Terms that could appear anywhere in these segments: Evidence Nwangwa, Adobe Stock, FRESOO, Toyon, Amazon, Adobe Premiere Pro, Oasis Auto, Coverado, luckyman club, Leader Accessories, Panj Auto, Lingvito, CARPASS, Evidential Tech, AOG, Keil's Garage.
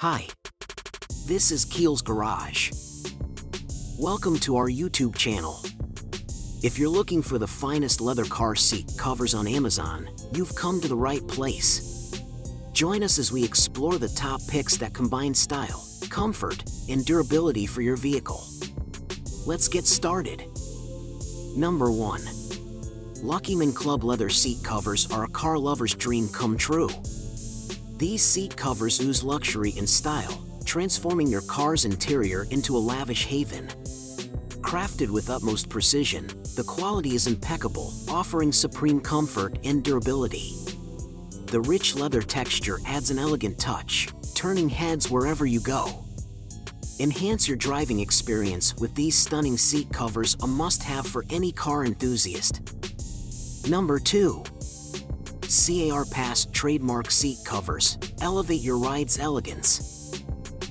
Hi, this is Keil's Garage. Welcome to our YouTube channel. If you're looking for the finest leather car seat covers on Amazon, you've come to the right place. Join us as we explore the top picks that combine style, comfort, and durability for your vehicle. Let's get started. Number 1. Luckyman Club leather seat covers are a car lover's dream come true. These seat covers ooze luxury and style, transforming your car's interior into a lavish haven. Crafted with utmost precision, the quality is impeccable, offering supreme comfort and durability. The rich leather texture adds an elegant touch, turning heads wherever you go. Enhance your driving experience with these stunning seat covers, a must-have for any car enthusiast. Number 2. CARPASS trademark seat covers elevate your ride's elegance.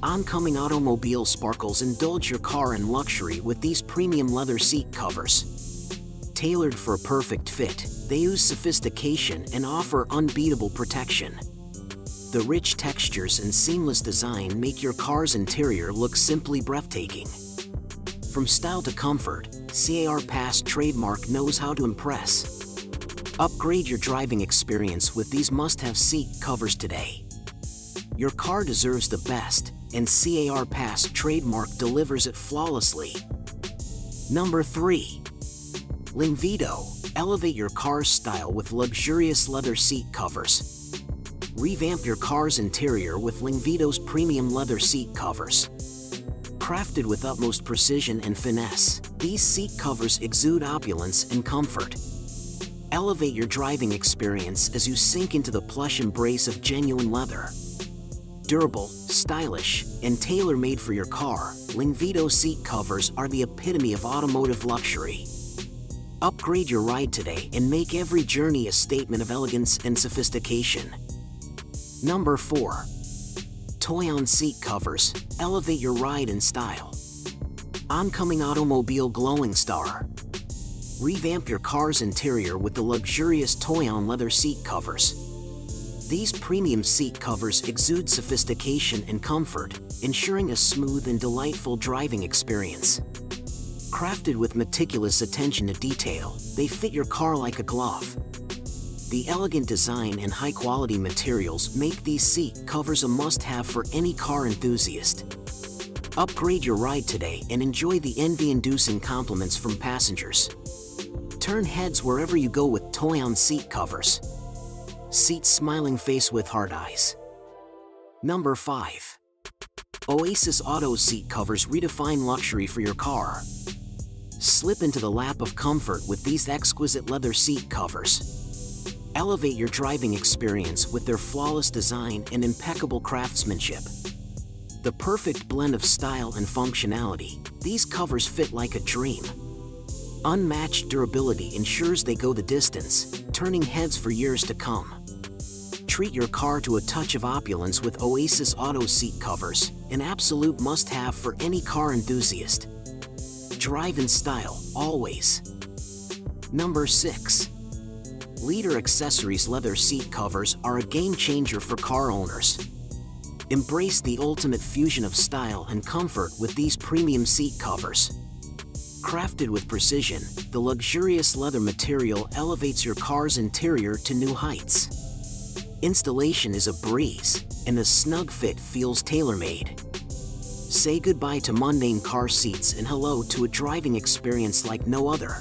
Oncoming automobile sparkles indulge your car in luxury with these premium leather seat covers. Tailored for a perfect fit, they use sophistication and offer unbeatable protection. The rich textures and seamless design make your car's interior look simply breathtaking. From style to comfort, CARPASS trademark knows how to impress. Upgrade your driving experience with these must-have seat covers today. Your car deserves the best, and CARPASS trademark delivers it flawlessly. Number 3. Lingvito, elevate your car's style with luxurious leather seat covers. Revamp your car's interior with Lingvito's premium leather seat covers. Crafted with utmost precision and finesse, these seat covers exude opulence and comfort. Elevate your driving experience as you sink into the plush embrace of genuine leather. Durable, stylish, and tailor-made for your car, Lingvito seat covers are the epitome of automotive luxury. Upgrade your ride today and make every journey a statement of elegance and sophistication. Number 4. Toyon seat covers elevate your ride in style. Oncoming automobile glowing star. Revamp your car's interior with the luxurious Toyon leather seat covers. These premium seat covers exude sophistication and comfort, ensuring a smooth and delightful driving experience. Crafted with meticulous attention to detail, they fit your car like a glove. The elegant design and high-quality materials make these seat covers a must-have for any car enthusiast. Upgrade your ride today and enjoy the envy-inducing compliments from passengers. Turn heads wherever you go with Toyon seat covers. Seat smiling face with hard eyes. Number 5. Oasis Auto seat covers redefine luxury for your car. Slip into the lap of comfort with these exquisite leather seat covers. Elevate your driving experience with their flawless design and impeccable craftsmanship. The perfect blend of style and functionality, these covers fit like a dream. Unmatched durability ensures they go the distance, turning heads for years to come. Treat your car to a touch of opulence with Oasis Auto seat covers, an absolute must-have for any car enthusiast. Drive in style, always. Number 6. Leader Accessories leather seat covers are a game-changer for car owners. Embrace the ultimate fusion of style and comfort with these premium seat covers. Crafted with precision, the luxurious leather material elevates your car's interior to new heights. Installation is a breeze, and the snug fit feels tailor-made. Say goodbye to mundane car seats and hello to a driving experience like no other.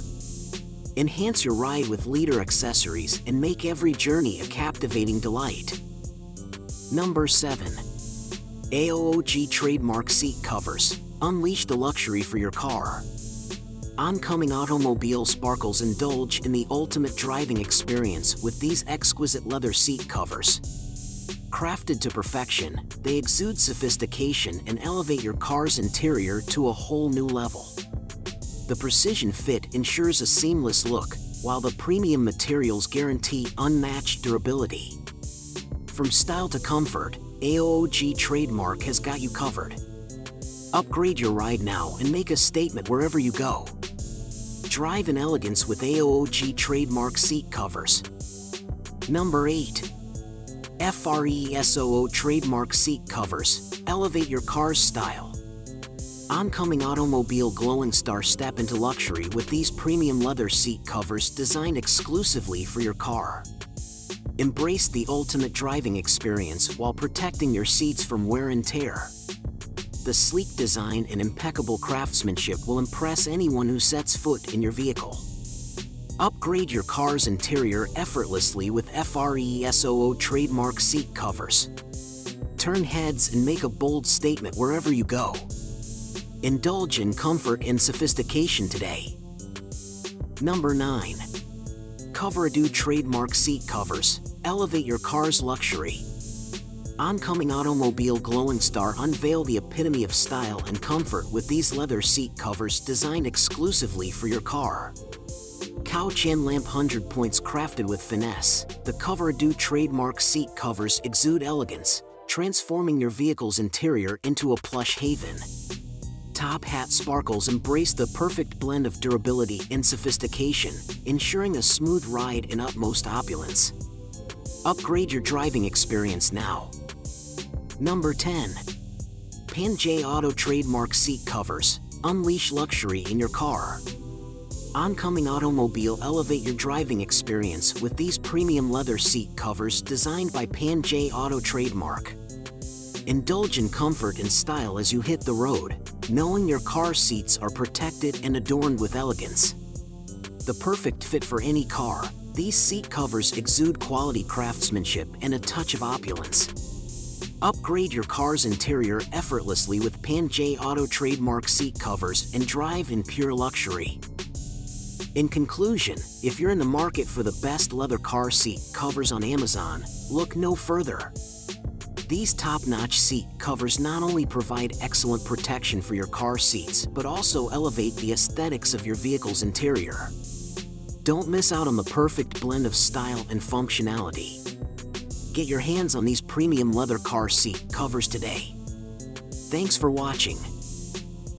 Enhance your ride with Leader Accessories and make every journey a captivating delight. Number 7. AOG trademark seat covers unleash the luxury for your car. Oncoming automobile sparkles indulge in the ultimate driving experience with these exquisite leather seat covers. Crafted to perfection, they exude sophistication and elevate your car's interior to a whole new level. The precision fit ensures a seamless look, while the premium materials guarantee unmatched durability. From style to comfort, AOG trademark has got you covered. Upgrade your ride now and make a statement wherever you go. Drive in elegance with AOG trademark seat covers. Number 8. FRESOO trademark seat covers. Elevate your car's style. Oncoming automobile glowing star, step into luxury with these premium leather seat covers designed exclusively for your car. Embrace the ultimate driving experience while protecting your seats from wear and tear. The sleek design and impeccable craftsmanship will impress anyone who sets foot in your vehicle. Upgrade your car's interior effortlessly with FRESOO trademark seat covers. Turn heads and make a bold statement wherever you go. Indulge in comfort and sophistication today. Number 9. Coverado trademark seat covers. Elevate your car's luxury. Oncoming automobile glowing star, unveil the epitome of style and comfort with these leather seat covers designed exclusively for your car. Couch and lamp 100 points crafted with finesse, the Coverado trademark seat covers exude elegance, transforming your vehicle's interior into a plush haven. Top hat sparkles embrace the perfect blend of durability and sophistication, ensuring a smooth ride and utmost opulence. Upgrade your driving experience now. Number 10. Panj Auto trademark seat covers. Unleash luxury in your car. Oncoming automobile, elevate your driving experience with these premium leather seat covers designed by Panj Auto trademark. Indulge in comfort and style as you hit the road, knowing your car seats are protected and adorned with elegance. The perfect fit for any car, these seat covers exude quality craftsmanship and a touch of opulence. Upgrade your car's interior effortlessly with Panj Auto trademark seat covers and drive in pure luxury. In conclusion, if you're in the market for the best leather car seat covers on Amazon, look no further. These top-notch seat covers not only provide excellent protection for your car seats, but also elevate the aesthetics of your vehicle's interior. Don't miss out on the perfect blend of style and functionality. Get your hands on these premium leather car seat covers today. Thanks for watching.